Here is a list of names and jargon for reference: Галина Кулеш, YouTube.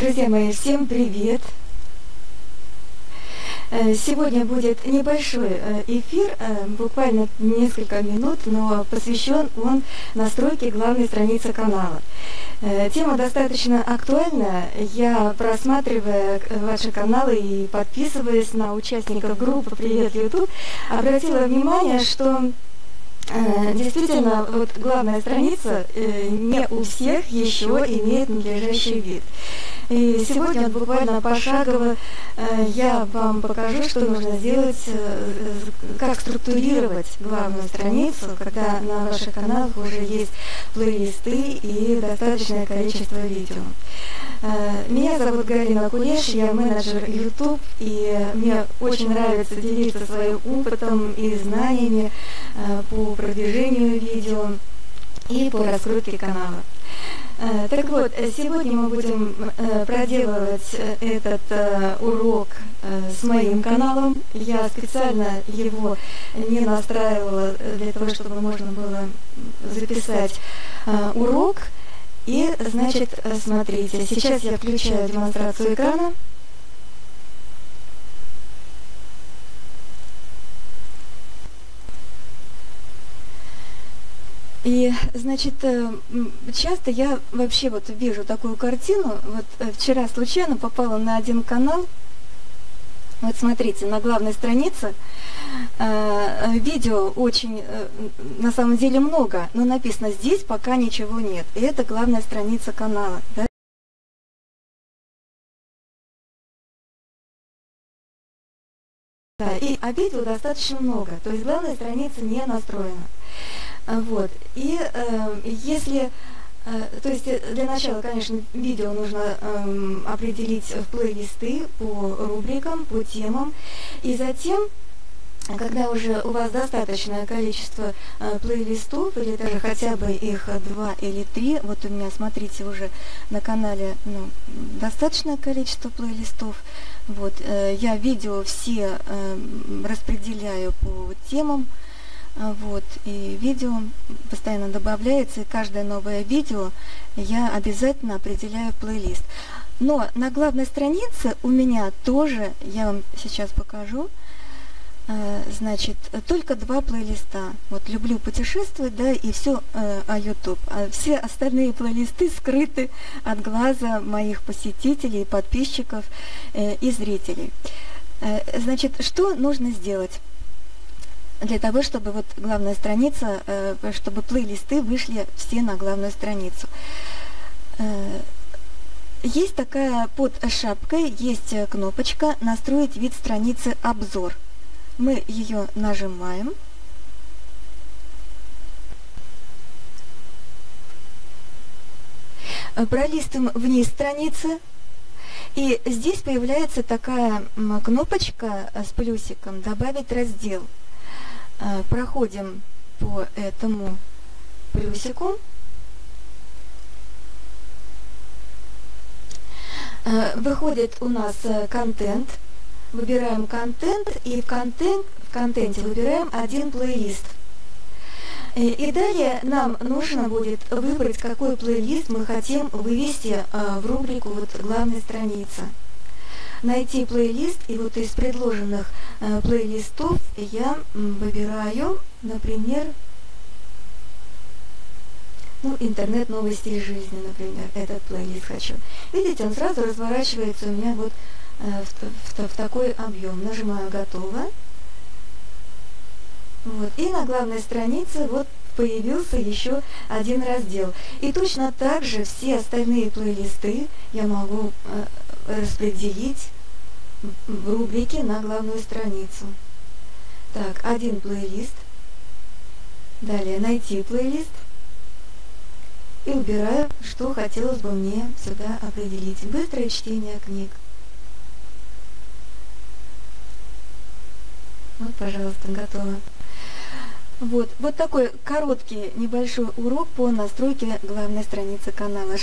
Друзья мои, всем привет! Сегодня будет небольшой эфир, буквально несколько минут, но посвящен он настройке главной страницы канала. Тема достаточно актуальна. Я, просматривая ваши каналы и подписываясь на участников группы «Привет, YouTube», обратила внимание, что действительно, вот главная страница не у всех еще имеет надлежащий вид. И сегодня вот буквально пошагово я вам покажу, что нужно сделать, как структурировать главную страницу, когда на ваших каналах уже есть плейлисты и достаточное количество видео. Меня зовут Галина Кулеш, я менеджер YouTube, и мне очень нравится делиться своим опытом и знаниями по продвижению видео и по раскрутке канала. Так вот, сегодня мы будем проделывать этот урок с моим каналом. Я специально его не настраивала для того, чтобы можно было записать урок. И, значит, смотрите, сейчас я включаю демонстрацию экрана. И, значит, часто я вообще вот вижу такую картину. Вот вчера случайно попала на один канал. Вот смотрите, на главной странице видео очень, на самом деле, много, но написано «здесь пока ничего нет». И это главная страница канала, да? Да, и видео достаточно много, то есть главная страница не настроена. Вот, и если... То есть для начала, конечно, видео нужно определить в плейлисты по рубрикам, по темам. И затем, когда уже у вас достаточное количество плейлистов, или даже хотя бы их 2 или 3, вот у меня, смотрите, уже на канале достаточное количество плейлистов. Вот, я видео все распределяю по темам. Вот, и видео постоянно добавляется, и каждое новое видео я обязательно определяю плейлист. Но на главной странице у меня тоже, я вам сейчас покажу, значит, только 2 плейлиста. Вот «Люблю путешествовать», да, и «Все о YouTube». А все остальные плейлисты скрыты от глаза моих посетителей, подписчиков и зрителей. Значит, что нужно сделать для того, чтобы вот главная страница, чтобы плейлисты вышли все на главную страницу? Есть такая, под шапкой есть кнопочка «Настроить вид страницы обзор». Мы ее нажимаем. Пролистываем вниз страницы. И здесь появляется такая кнопочка с плюсиком «Добавить раздел». Проходим по этому плюсику. Выходит у нас контент. Выбираем контент, и в контенте выбираем один плейлист. И далее нам нужно будет выбрать, какой плейлист мы хотим вывести в рубрику вот главной страницы. Найти плейлист, и вот из предложенных плейлистов я выбираю, например, «Интернет. Новый стиль жизни», например, этот плейлист хочу. Видите, он сразу разворачивается у меня вот в такой объем. Нажимаю «Готово». Вот, и на главной странице вот появился еще один раздел. И точно так же все остальные плейлисты я могу распределить в рубрике на главную страницу. Так, один плейлист. Далее «Найти плейлист». И убираю, что хотелось бы мне сюда определить. «Быстрое чтение книг». Вот, пожалуйста, готово. Вот такой короткий небольшой урок по настройке главной страницы канала.